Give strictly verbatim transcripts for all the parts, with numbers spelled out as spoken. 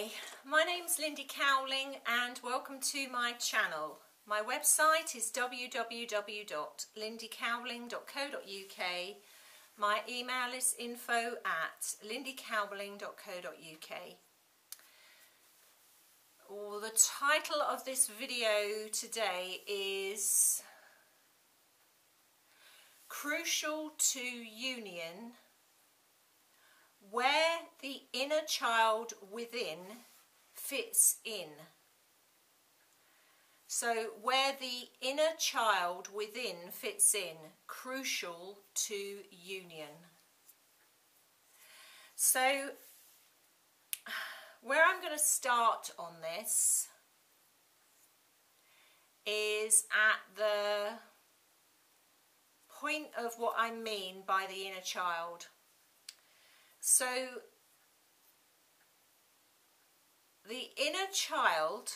Hi, my name's Lindy Cowling and welcome to my channel. My website is w w w dot lindy cowling dot co dot u k. My email is info at lindy cowling dot co dot u k. Well, the title of this video today is Crucial to Union: Where the Inner Child Within Fits In. So, where the inner child within fits in, crucial to union. So, where I'm going to start on this is at the point of what I mean by the inner child. So, the inner child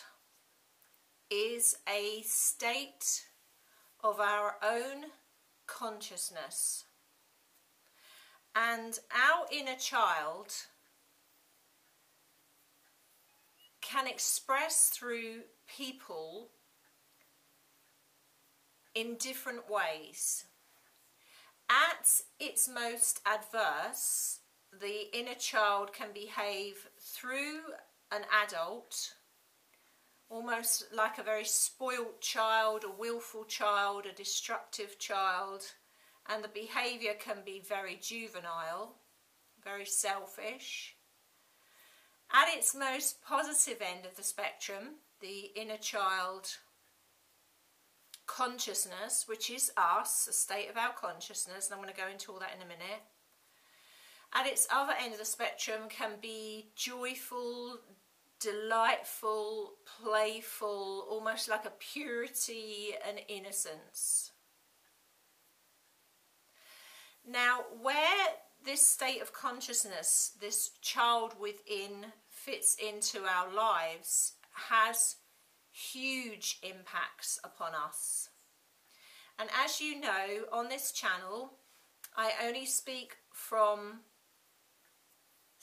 is a state of our own consciousness. And our inner child can express through people in different ways. At its most adverse, the inner child can behave through an adult, almost like a very spoilt child, a willful child, a destructive child, and the behaviour can be very juvenile, very selfish. At its most positive end of the spectrum, the inner child consciousness, which is us, a state of our consciousness, and I'm going to go into all that in a minute. At its other end of the spectrum can be joyful, delightful, playful, almost like a purity and innocence. Now, where this state of consciousness, this child within, fits into our lives has huge impacts upon us. And as you know, on this channel, I only speak from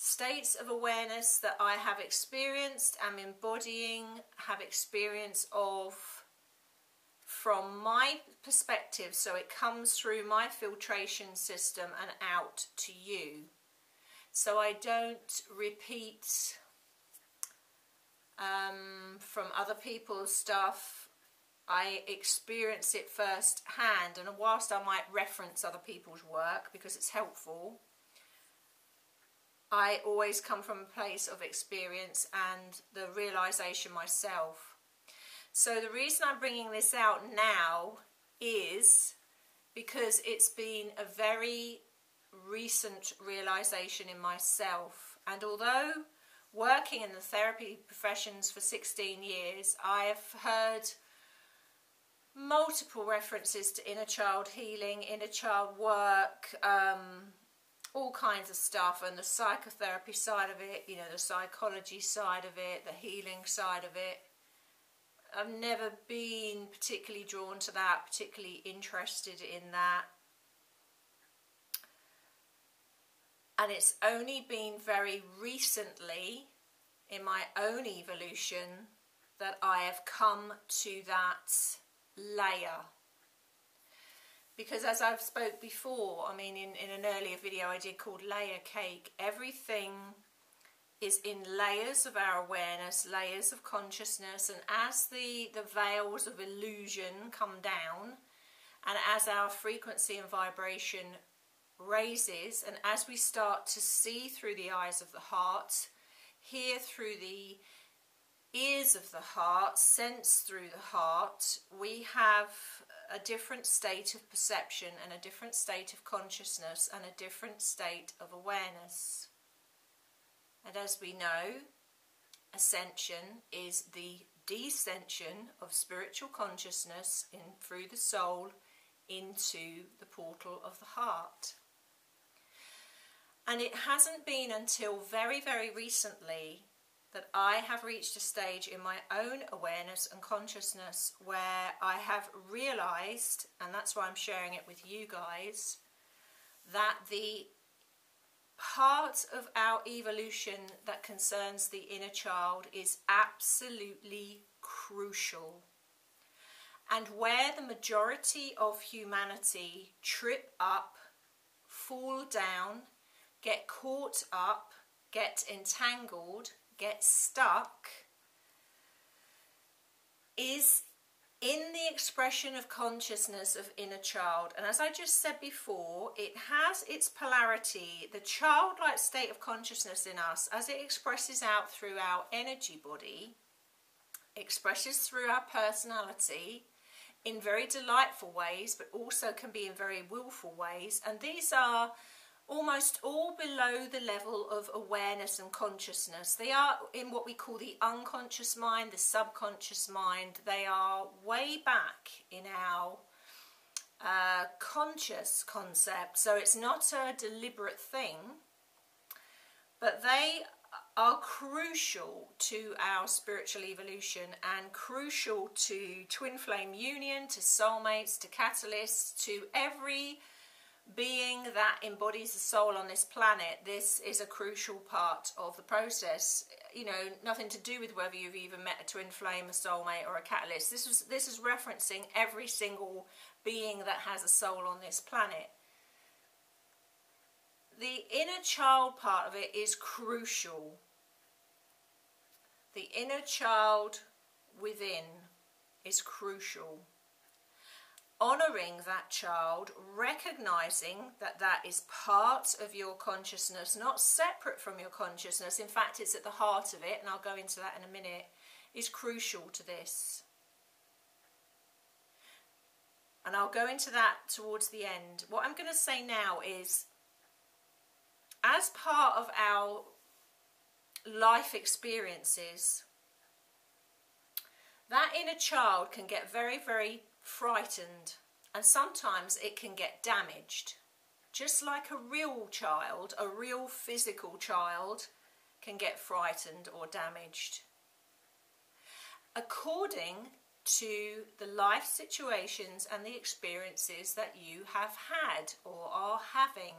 states of awareness that I have experienced, am embodying, have experience of from my perspective, so it comes through my filtration system and out to you. So I don't repeat um, from other people's stuff. I experience it first hand, and whilst I might reference other people's work because it's helpful, I always come from a place of experience and the realisation myself. So the reason I'm bringing this out now is because it's been a very recent realisation in myself. And although working in the therapy professions for sixteen years, I have heard multiple references to inner child healing, inner child work, um, all kinds of stuff, and the psychotherapy side of it, you know, the psychology side of it, the healing side of it. I've never been particularly drawn to that, particularly interested in that. And it's only been very recently in my own evolution that I have come to that layer. Because as I've spoke before, I mean, in, in an earlier video I did called Layer Cake, everything is in layers of our awareness, layers of consciousness, and as the, the veils of illusion come down, and as our frequency and vibration raises, and as we start to see through the eyes of the heart, hear through the ears of the heart, sense through the heart, we have a different state of perception and a different state of consciousness and a different state of awareness. And as we know, ascension is the descension of spiritual consciousness in through the soul into the portal of the heart. And it hasn't been until very, very recently that I have reached a stage in my own awareness and consciousness where I have realised, and that's why I'm sharing it with you guys, that the part of our evolution that concerns the inner child is absolutely crucial. And where the majority of humanity trip up, fall down, get caught up, get entangled, get stuck, is in the expression of consciousness of inner child. And as I just said before, it has its polarity, the childlike state of consciousness in us, as it expresses out through our energy body, expresses through our personality in very delightful ways, but also can be in very willful ways. And these are almost all below the level of awareness and consciousness. They are in what we call the unconscious mind, the subconscious mind. They are way back in our uh, conscious concept. So it's not a deliberate thing, but they are crucial to our spiritual evolution and crucial to twin flame union, to soulmates, to catalysts, to every being that embodies the soul on this planet. This is a crucial part of the process. You know, nothing to do with whether you've even met a twin flame, a soulmate, or a catalyst. This is this is referencing every single being that has a soul on this planet. The inner child part of it is crucial. The inner child within is crucial. Honouring that child, recognising that that is part of your consciousness, not separate from your consciousness, in fact it's at the heart of it, and I'll go into that in a minute, is crucial to this. And I'll go into that towards the end. What I'm going to say now is, as part of our life experiences, that inner child can get very, very frightened, and sometimes it can get damaged. Just like a real child, a real physical child can get frightened or damaged. According to the life situations and the experiences that you have had or are having.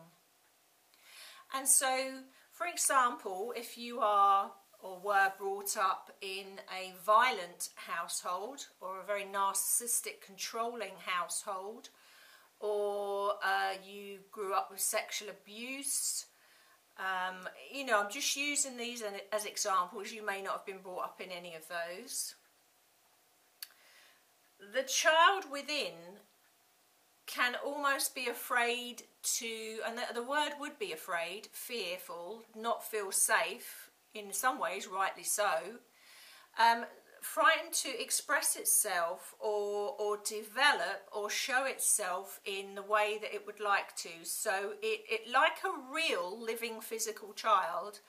And so, for example, if you are or were brought up in a violent household, or a very narcissistic, controlling household, or uh, you grew up with sexual abuse. Um, you know, I'm just using these as examples. You may not have been brought up in any of those. The child within can almost be afraid to, and the, the word would be afraid, fearful, not feel safe, in some ways, rightly so, um, frightened to express itself or, or develop or show itself in the way that it would like to. So it, it, like a real living physical child,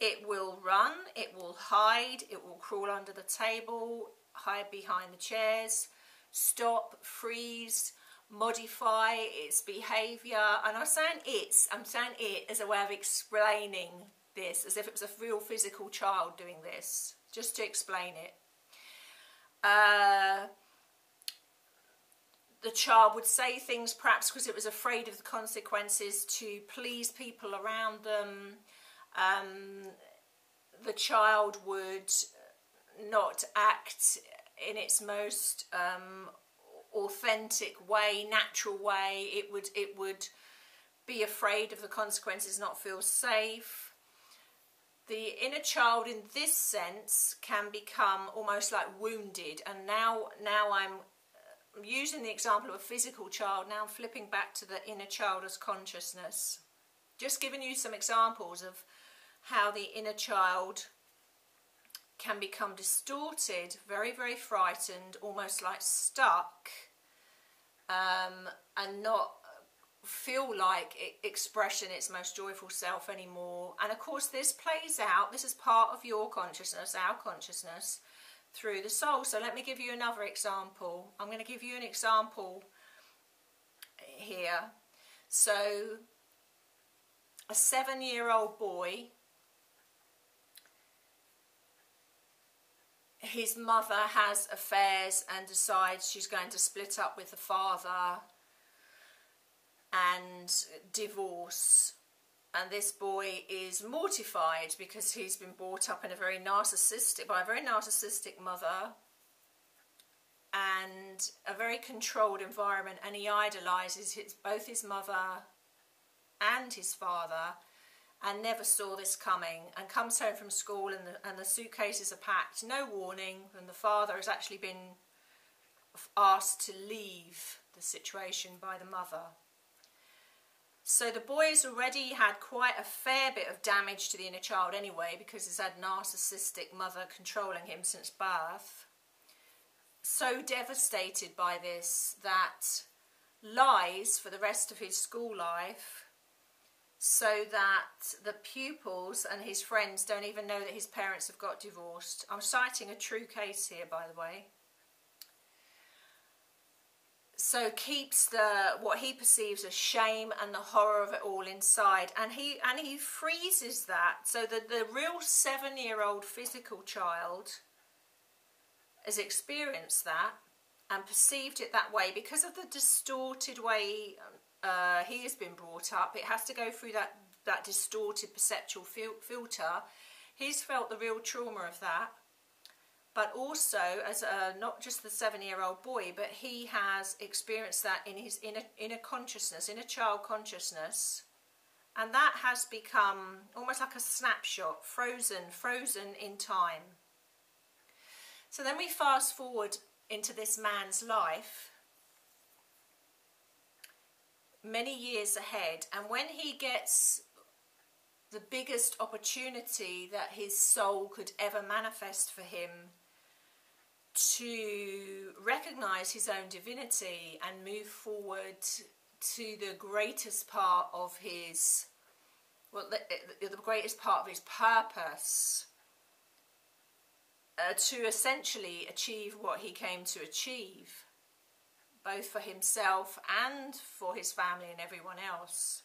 it will run, it will hide, it will crawl under the table, hide behind the chairs, stop, freeze, modify its behaviour. And I'm saying it's, I'm saying it as a way of explaining this, as if it was a real physical child doing this, just to explain it. Uh, the child would say things perhaps because it was afraid of the consequences to please people around them. Um, the child would not act in its most um, authentic way, natural way. It would, it would be afraid of the consequences, not feel safe. The inner child in this sense can become almost like wounded. And now, now I'm using the example of a physical child. Now I'm flipping back to the inner child as consciousness. Just giving you some examples of how the inner child can become distorted, very, very frightened, almost like stuck, um, and not feel like it expression its most joyful self anymore. And of course this plays out, this is part of your consciousness, our consciousness, through the soul. So let me give you another example. I'm going to give you an example here. So a seven-year-old boy, his mother has affairs and decides she's going to split up with the father and divorce. and this boy is mortified because he's been brought up in a very narcissistic, by a very narcissistic mother and a very controlled environment, and he idolises his, both his mother and his father, and never saw this coming, and comes home from school and the, and the suitcases are packed, no warning, and the father has actually been asked to leave the situation by the mother. So the boy's already had quite a fair bit of damage to the inner child anyway, because he's had a narcissistic mother controlling him since birth. So devastated by this that lies for the rest of his school life, so that the pupils and his friends don't even know that his parents have got divorced. I'm citing a true case here, by the way. So keeps the what he perceives as shame and the horror of it all inside, and he and he freezes that, so that the real seven-year-old physical child has experienced that and perceived it that way because of the distorted way uh, he has been brought up. It has to go through that that distorted perceptual fil filter. He's felt the real trauma of that. But also, as a, not just the seven-year-old boy, but he has experienced that in his inner, inner consciousness, inner child consciousness. And that has become almost like a snapshot, frozen, frozen in time. So then we fast forward into this man's life, many years ahead. And when he gets the biggest opportunity that his soul could ever manifest for him, to recognise his own divinity and move forward to the greatest part of his, well, the, the greatest part of his purpose, uh, to essentially achieve what he came to achieve, both for himself and for his family and everyone else.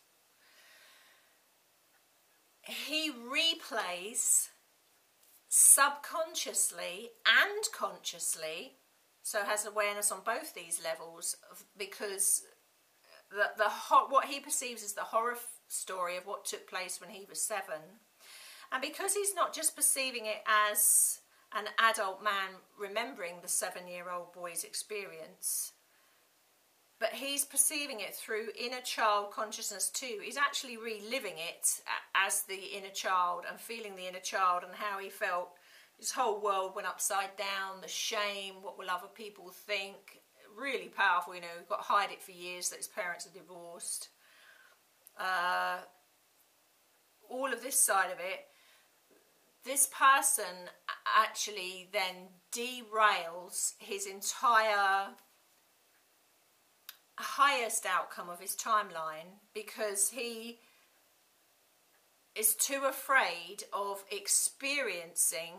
He replays subconsciously and consciously, so has awareness on both these levels, because the, the what he perceives is the horror story of what took place when he was seven. And because he's not just perceiving it as an adult man remembering the seven-year-old boy's experience, but he's perceiving it through inner child consciousness too. He's actually reliving it as the inner child and feeling the inner child and how he felt his whole world went upside down, the shame, what will other people think. Really powerful, you know, he's got to hide it for years that his parents are divorced. Uh, all of this side of it. This person actually then derails his entire highest outcome of his timeline, because he is too afraid of experiencing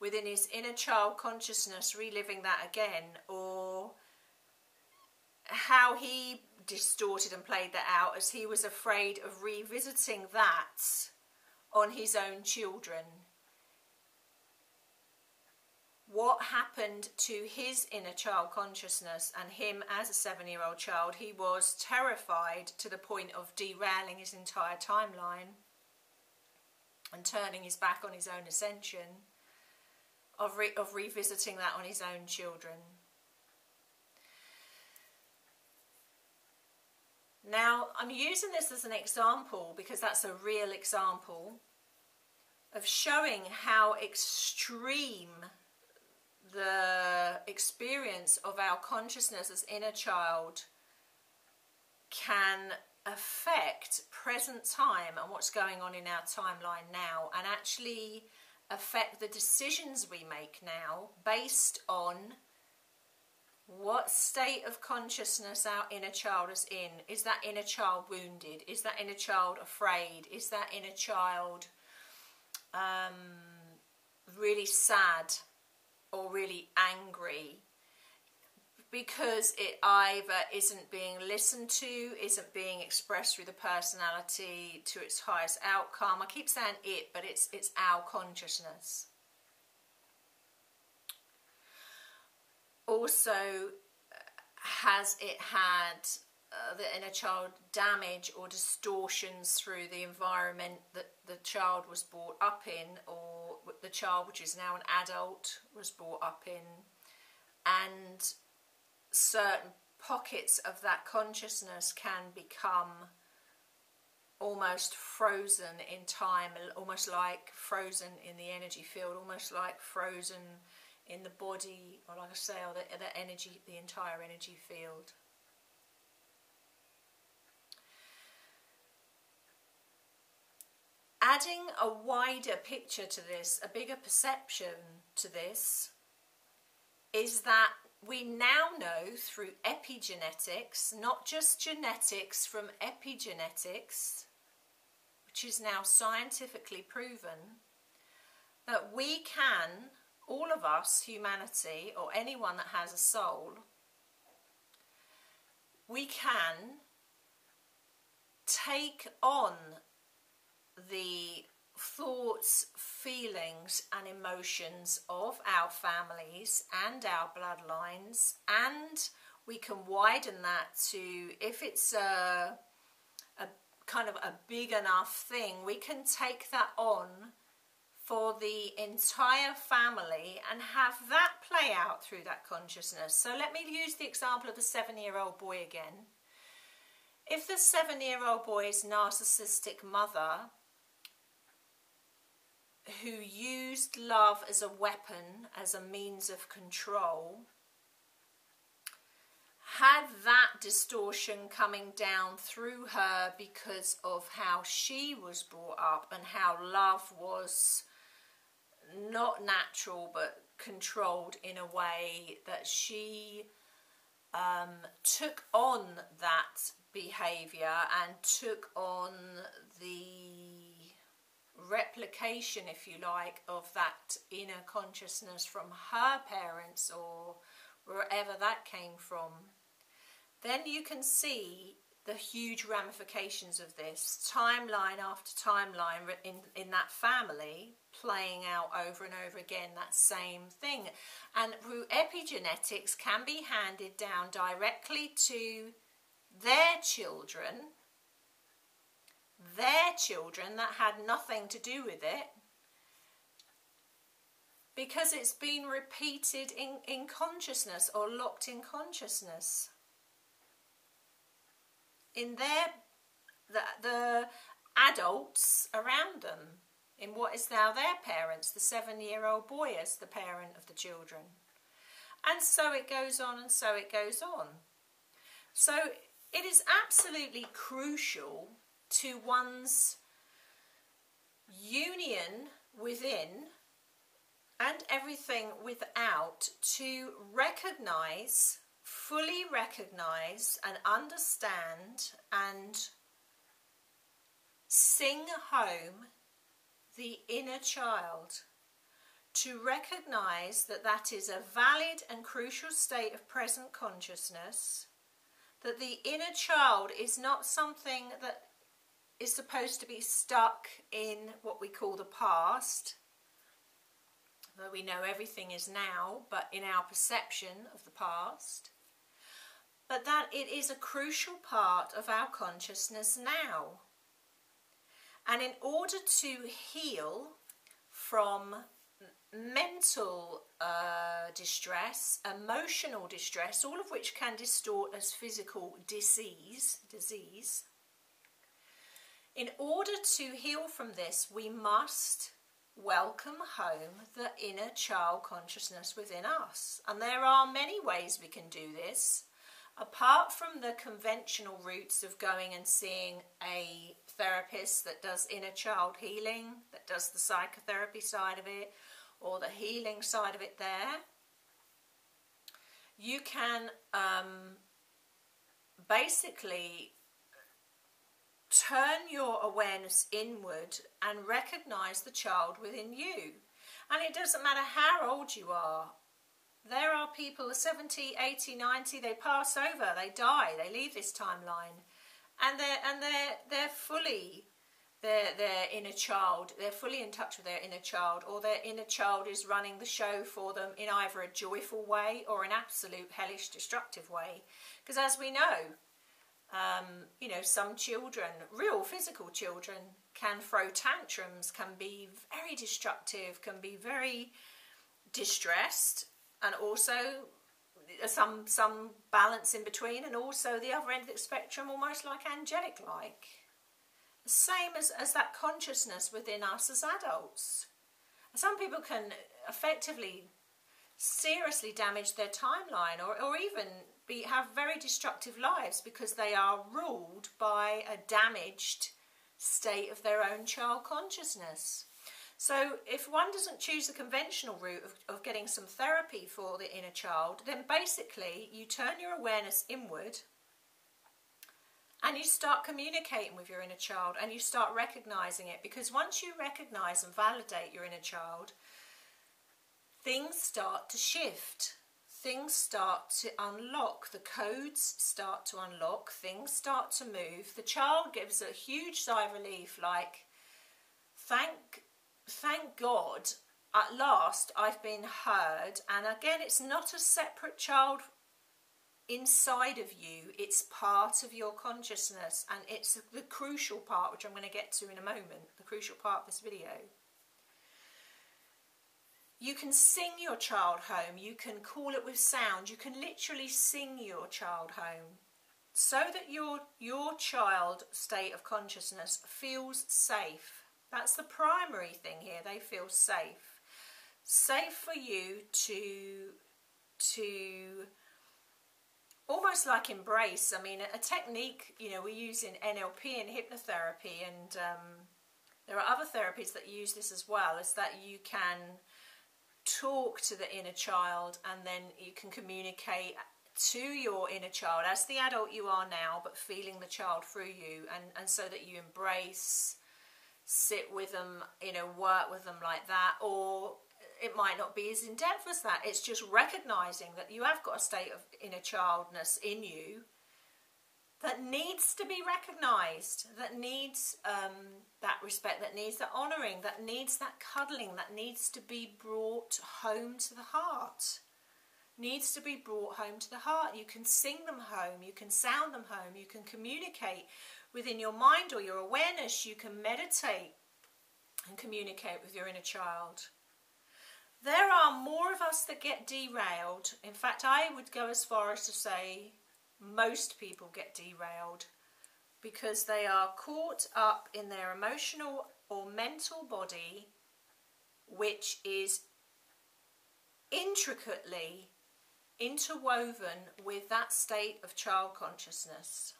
within his inner child consciousness, reliving that again, or how he distorted and played that out, as he was afraid of revisiting that on his own children. What happened to his inner child consciousness and him as a seven-year-old child? He was terrified to the point of derailing his entire timeline and turning his back on his own ascension, of, re of revisiting that on his own children. Now, I'm using this as an example because that's a real example of showing how extreme the experience of our consciousness as inner child can affect present time and what's going on in our timeline now, and actually affect the decisions we make now based on what state of consciousness our inner child is in. Is that inner child wounded? Is that inner child afraid? Is that inner child um, really sad? Or really angry because it either isn't being listened to, isn't being expressed through the personality to its highest outcome. I keep saying it, but it's, it's our consciousness. Also, has it had uh, the inner child damage or distortions through the environment that the child was brought up in, or the child, which is now an adult, was brought up in, and certain pockets of that consciousness can become almost frozen in time, almost like frozen in the energy field, almost like frozen in the body, or like I say, or the, the energy, the entire energy field. Adding a wider picture to this, a bigger perception to this, is that we now know through epigenetics, not just genetics, from epigenetics, which is now scientifically proven, that we can, all of us, humanity, or anyone that has a soul, we can take on the thoughts, feelings and emotions of our families and our bloodlines, and we can widen that to, if it's a, a kind of a big enough thing, we can take that on for the entire family and have that play out through that consciousness. So let me use the example of the seven-year-old boy again. If the seven-year-old boy's narcissistic mother, who used love as a weapon, as a means of control, had that distortion coming down through her because of how she was brought up and how love was not natural but controlled in a way that she um, took on that behavior and took on the replication, if you like, of that inner consciousness from her parents or wherever that came from, then you can see the huge ramifications of this, timeline after timeline in, in that family, playing out over and over again that same thing. And through epigenetics can be handed down directly to their children, their children that had nothing to do with it, because it's been repeated in, in consciousness or locked in consciousness. In their, the, the adults around them, in what is now their parents, the seven-year-old boy as the parent of the children. And so it goes on and so it goes on. So it is absolutely crucial to one's union within and everything without to recognize, fully recognize and understand and sing home the inner child. To recognize that that is a valid and crucial state of present consciousness, that the inner child is not something that is supposed to be stuck in what we call the past, though we know everything is now, but in our perception of the past, but that it is a crucial part of our consciousness now. And in order to heal from mental uh, distress, emotional distress, all of which can distort as physical disease, disease, in order to heal from this, we must welcome home the inner child consciousness within us. And there are many ways we can do this, apart from the conventional routes of going and seeing a therapist that does inner child healing, that does the psychotherapy side of it, or the healing side of it there. You can um, basically turn your awareness inward and recognize the child within you. And it doesn't matter how old you are. There are people seventy, eighty, ninety, they pass over, they die, they leave this timeline. And they're, and they're, they're fully their, their inner child, they're fully in touch with their inner child, or their inner child is running the show for them in either a joyful way or an absolute hellish destructive way. Because as we know, Um, you know, some children, real physical children, can throw tantrums, can be very destructive, can be very distressed, and also some some balance in between, and also the other end of the spectrum, almost like angelic-like. The same as, as that consciousness within us as adults. Some people can effectively, seriously damage their timeline, or, or even be, have very destructive lives because they are ruled by a damaged state of their own child consciousness. So if one doesn't choose the conventional route of, of getting some therapy for the inner child, then basically you turn your awareness inward and you start communicating with your inner child, and you start recognizing it, because once you recognize and validate your inner child, things start to shift. Things start to unlock. The codes start to unlock. Things start to move. The child gives a huge sigh of relief, like, thank Thank God, at last I've been heard. And again, it's not a separate child inside of you, it's part of your consciousness, and it's the crucial part, which I'm going to get to in a moment, the crucial part of this video. You can sing your child home, you can call it with sound, you can literally sing your child home, so that your, your child state of consciousness feels safe. That's the primary thing here. They feel safe. Safe for you to, to almost like embrace. I mean, a technique, you know, we use in N L P and hypnotherapy, and um, there are other therapies that use this as well, is that you can talk to the inner child, and then you can communicate to your inner child as the adult you are now, but feeling the child through you, and, and so that you embrace, sit with them, you know, work with them like that. Or it might not be as in-depth as that. It's just recognizing that you have got a state of inner childness in you that needs to be recognized, that needs um, that respect, that needs that honoring, that needs that cuddling, that needs to be brought home to the heart. Needs to be brought home to the heart. You can sing them home, you can sound them home, you can communicate within your mind or your awareness, you can meditate and communicate with your inner child. There are more of us that get derailed. In fact, I would go as far as to say most people get derailed because they are caught up in their emotional or mental body, which is intricately interwoven with that state of child consciousness.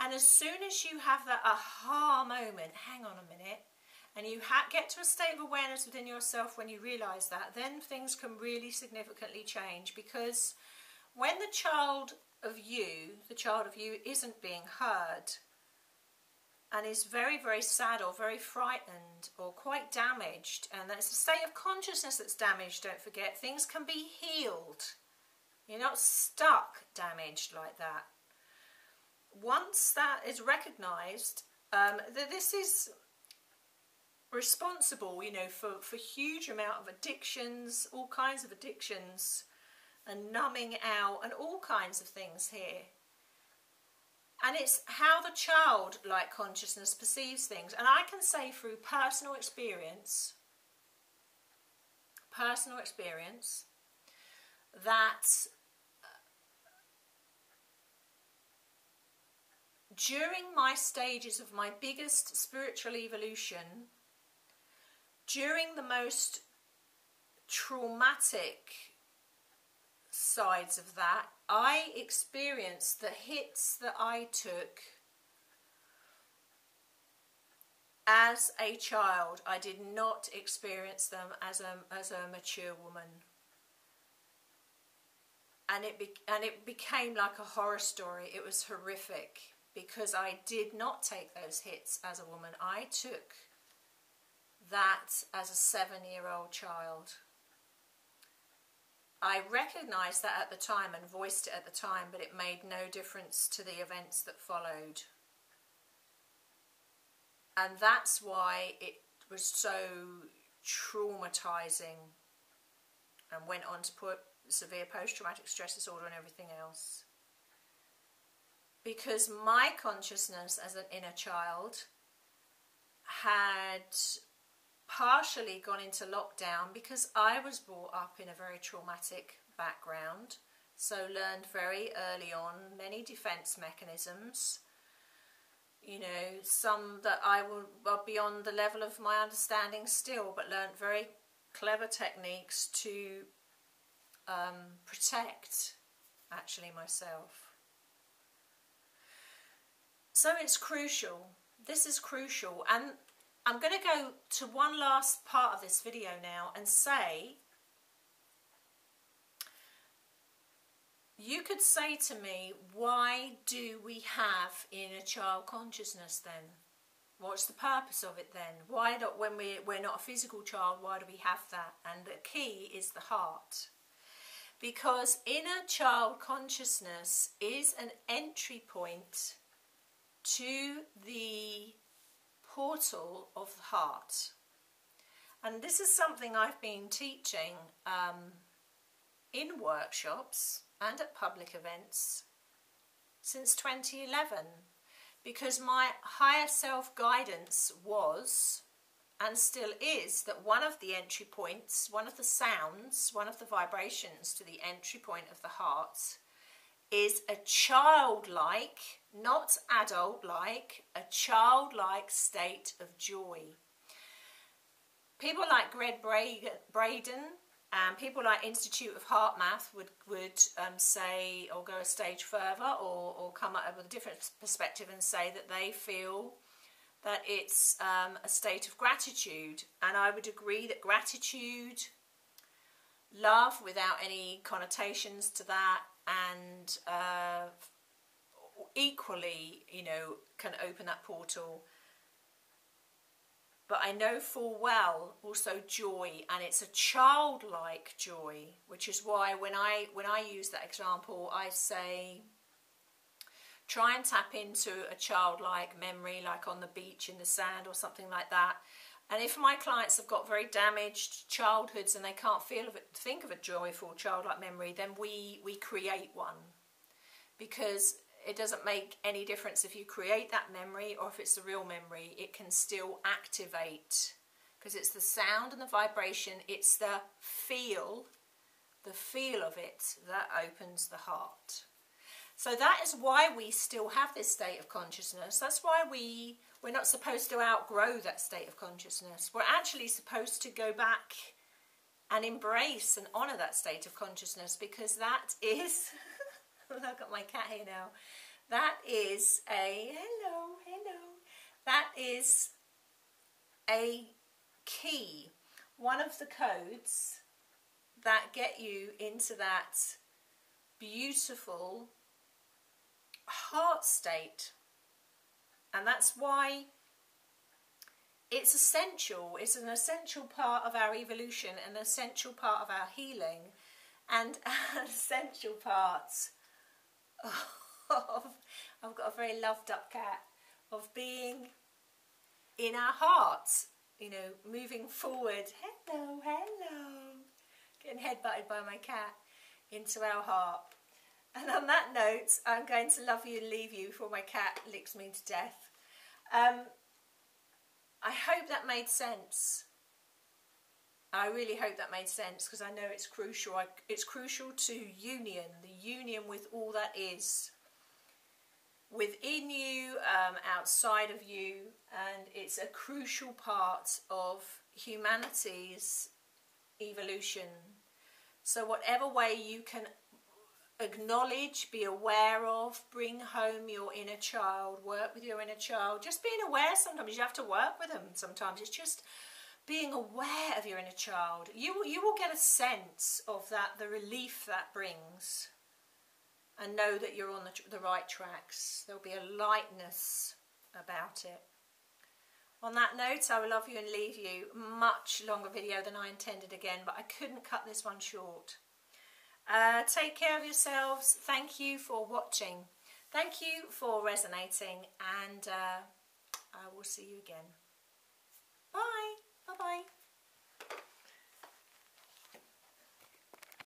And as soon as you have that aha moment, hang on a minute, and you ha get to a state of awareness within yourself when you realise that, then things can really significantly change. Because when the child of you, the child of you isn't being heard and is very, very sad or very frightened or quite damaged, and that's a state of consciousness that's damaged, don't forget, things can be healed. You're not stuck damaged like that. Once that is recognised, um, that this is responsible, you know, for, for huge amount of addictions, all kinds of addictions, and numbing out, and all kinds of things here. And it's how the child-like consciousness perceives things. And I can say through personal experience, personal experience, that during my stages of my biggest spiritual evolution, during the most traumatic sides of that, I experienced the hits that I took as a child. I did not experience them as a, as a mature woman. And it, be, and it became like a horror story. It was horrific. Because I did not take those hits as a woman. I took that as a seven-year-old child. I recognised that at the time and voiced it at the time, but it made no difference to the events that followed. And that's why it was so traumatising and went on to put severe post-traumatic stress disorder and everything else. because my consciousness as an inner child had partially gone into lockdown because I was brought up in a very traumatic background, so learned very early on many defense mechanisms, you know, some that I will, well, beyond the level of my understanding still, but learned very clever techniques to um, protect actually myself. So it's crucial. This is crucial, and I'm going to go to one last part of this video now and say, you could say to me, why do we have inner child consciousness then? What's the purpose of it then? Why not, when we, we're not a physical child, why do we have that? And the key is the heart. Because inner child consciousness is an entry point to the portal of the heart. And this is something I've been teaching um, in workshops and at public events since twenty eleven, because my higher self guidance was and still is that one of the entry points, one of the sounds, one of the vibrations to the entry point of the heart is a childlike, not adult-like, a childlike state of joy. People like Gregg Braden and people like Institute of Heart Math would, would um, say, or go a stage further, or, or come up with a different perspective and say that they feel that it's um, a state of gratitude. And I would agree that gratitude, love without any connotations to that, and uh, equally, you know, can open that portal. But I know full well also joy, and it's a childlike joy, which is why when I when I use that example, I say try and tap into a childlike memory, like on the beach in the sand or something like that. And if my clients have got very damaged childhoods and they can't feel of it, think of a joyful childlike memory, then we we create one, because it doesn't make any difference if you create that memory or if it's the real memory. It can still activate, because it's the sound and the vibration, it's the feel, the feel of it that opens the heart. So that is why we still have this state of consciousness. That's why we, we're not supposed to outgrow that state of consciousness. We're actually supposed to go back and embrace and honour that state of consciousness, because that is... I've got my cat here now. That is a... Hello, hello. That is a key. One of the codes that get you into that beautiful heart state. And that's why it's essential. It's an essential part of our evolution, an essential part of our healing, and an essential part of, I've got a very loved up cat, of being in our hearts, you know, moving forward. Hello, hello. Getting headbutted by my cat. Into our heart. And on that note, I'm going to love you and leave you before my cat licks me to death. Um, I hope that made sense. I really hope that made sense, because I know it's crucial. I, it's crucial to union, the union with all that is within you, um, outside of you, and it's a crucial part of humanity's evolution. So whatever way you can acknowledge, be aware of, bring home your inner child, work with your inner child. Just being aware, sometimes you have to work with them. Sometimes it's just being aware of your inner child. You, you will get a sense of that, the relief that brings, and know that you're on the, the right tracks. There'll be a lightness about it. On that note, I will love you and leave you. Much longer video than I intended again, but I couldn't cut this one short. Uh, take care of yourselves. Thank you for watching. Thank you for resonating, and uh, I will see you again. Bye. Bye-bye.